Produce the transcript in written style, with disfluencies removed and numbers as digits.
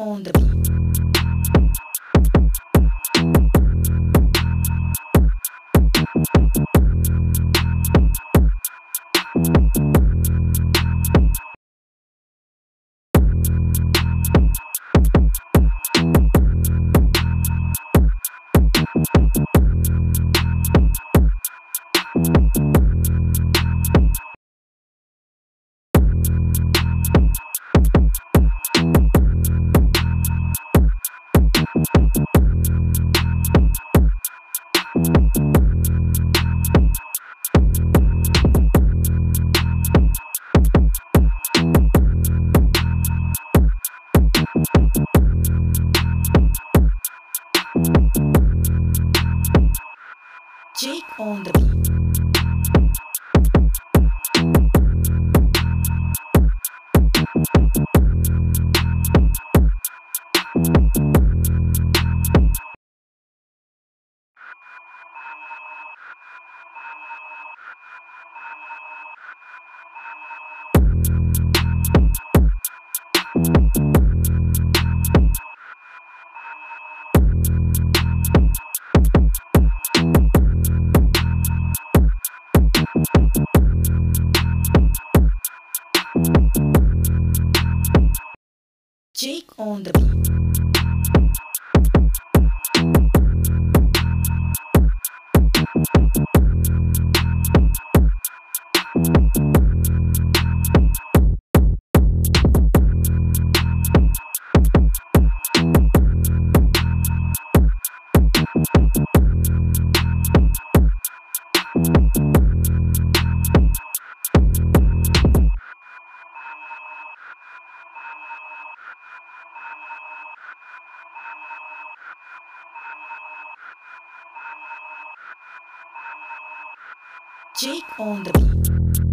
on the beat. Jake on the beat. Jake on the beat. Jake on the beat.